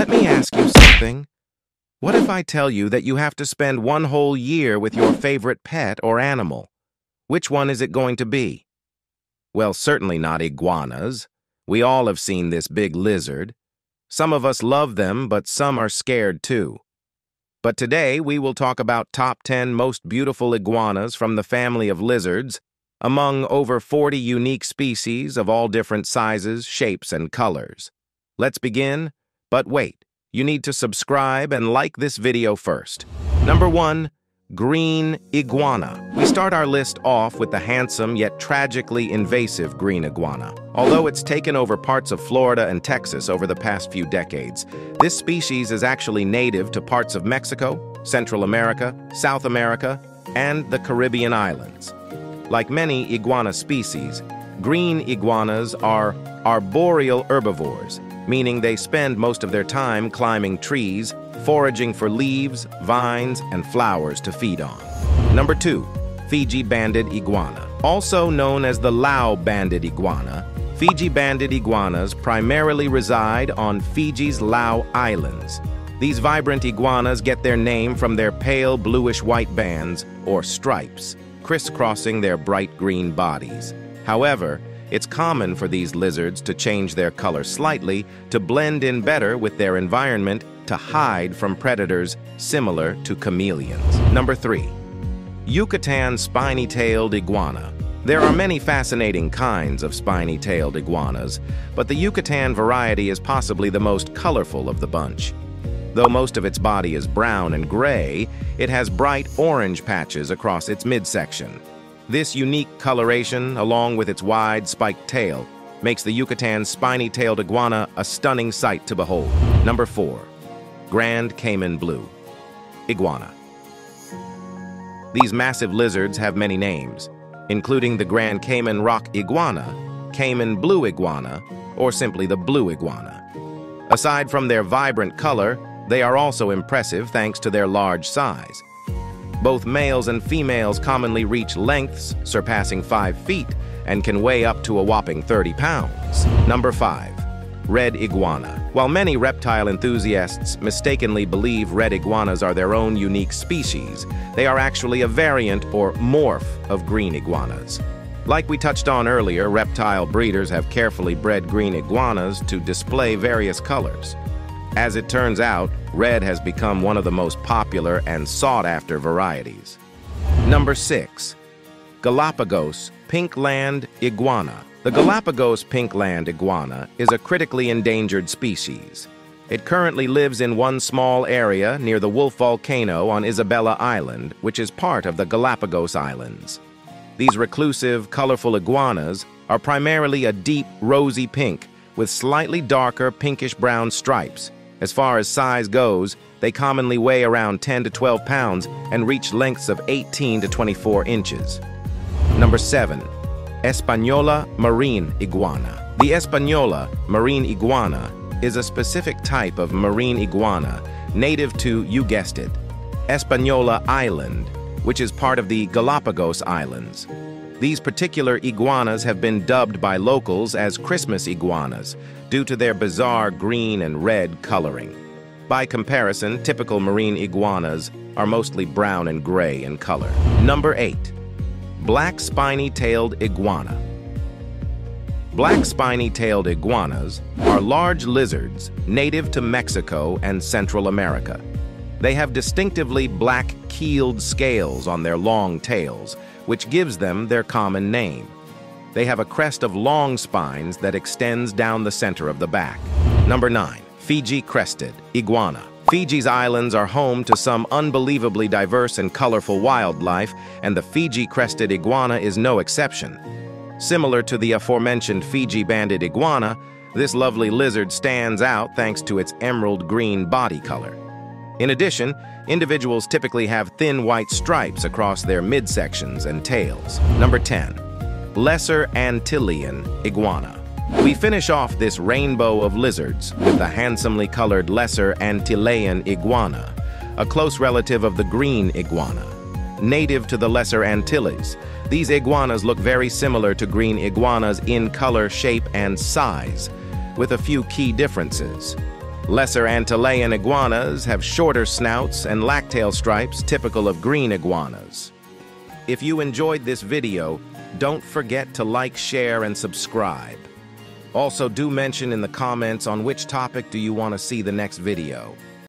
Let me ask you something. What if I tell you that you have to spend one whole year with your favorite pet or animal? Which one is it going to be? Well, certainly not iguanas. We all have seen this big lizard. Some of us love them, but some are scared too. But today we will talk about top 10 most beautiful iguanas from the family of lizards, among over 40 unique species of all different sizes, shapes, and colors. Let's begin, but wait. You need to subscribe and like this video first. Number 1. Green iguana. We start our list off with the handsome yet tragically invasive green iguana. Although it's taken over parts of Florida and Texas over the past few decades, this species is actually native to parts of Mexico, Central America, South America, and the Caribbean islands. Like many iguana species, green iguanas are arboreal herbivores, meaning they spend most of their time climbing trees, foraging for leaves, vines, and flowers to feed on. Number 2. Fiji-banded iguana. Also known as the Lao-banded iguana, Fiji-banded iguanas primarily reside on Fiji's Lao Islands. These vibrant iguanas get their name from their pale bluish-white bands, or stripes, crisscrossing their bright green bodies. However, it's common for these lizards to change their color slightly to blend in better with their environment to hide from predators similar to chameleons. Number 3. Yucatan spiny-tailed iguana. There are many fascinating kinds of spiny-tailed iguanas, but the Yucatan variety is possibly the most colorful of the bunch. Though most of its body is brown and gray, it has bright orange patches across its midsection. This unique coloration, along with its wide, spiked tail, makes the Yucatan spiny-tailed iguana a stunning sight to behold. Number 4. Grand Cayman Blue iguana. These massive lizards have many names, including the Grand Cayman Rock iguana, Cayman Blue iguana, or simply the blue iguana. Aside from their vibrant color, they are also impressive thanks to their large size. Both males and females commonly reach lengths surpassing 5 feet and can weigh up to a whopping 30 pounds. Number 5. Red iguana. While many reptile enthusiasts mistakenly believe red iguanas are their own unique species, they are actually a variant or morph of green iguanas. Like we touched on earlier, reptile breeders have carefully bred green iguanas to display various colors. As it turns out, red has become one of the most popular and sought-after varieties. Number 6. Galapagos pinkland iguana. The Galapagos pinkland iguana is a critically endangered species. It currently lives in one small area near the Wolf Volcano on Isabella Island, which is part of the Galapagos Islands. These reclusive, colorful iguanas are primarily a deep, rosy pink with slightly darker pinkish-brown stripes. As far as size goes, they commonly weigh around 10 to 12 pounds and reach lengths of 18 to 24 inches. Number 7. Española marine iguana. The Española marine iguana is a specific type of marine iguana native to, you guessed it, Española Island, which is part of the Galapagos Islands. These particular iguanas have been dubbed by locals as Christmas iguanas due to their bizarre green and red coloring. By comparison, typical marine iguanas are mostly brown and gray in color. Number 8. Black spiny-tailed iguana. Black spiny-tailed iguanas are large lizards native to Mexico and Central America. They have distinctively black keeled scales on their long tails, which gives them their common name. They have a crest of long spines that extends down the center of the back. Number 9. Fiji crested iguana. Fiji's islands are home to some unbelievably diverse and colorful wildlife, and the Fiji crested iguana is no exception. Similar to the aforementioned Fiji-banded iguana, this lovely lizard stands out thanks to its emerald green body color. In addition, individuals typically have thin white stripes across their midsections and tails. Number 10. Lesser Antillean iguana. We finish off this rainbow of lizards with the handsomely colored Lesser Antillean iguana, a close relative of the green iguana. Native to the Lesser Antilles, these iguanas look very similar to green iguanas in color, shape, and size, with a few key differences. Lesser Antillean iguanas have shorter snouts and lactail stripes typical of green iguanas. If you enjoyed this video, don't forget to like, share, and subscribe. Also, do mention in the comments on which topic do you want to see the next video.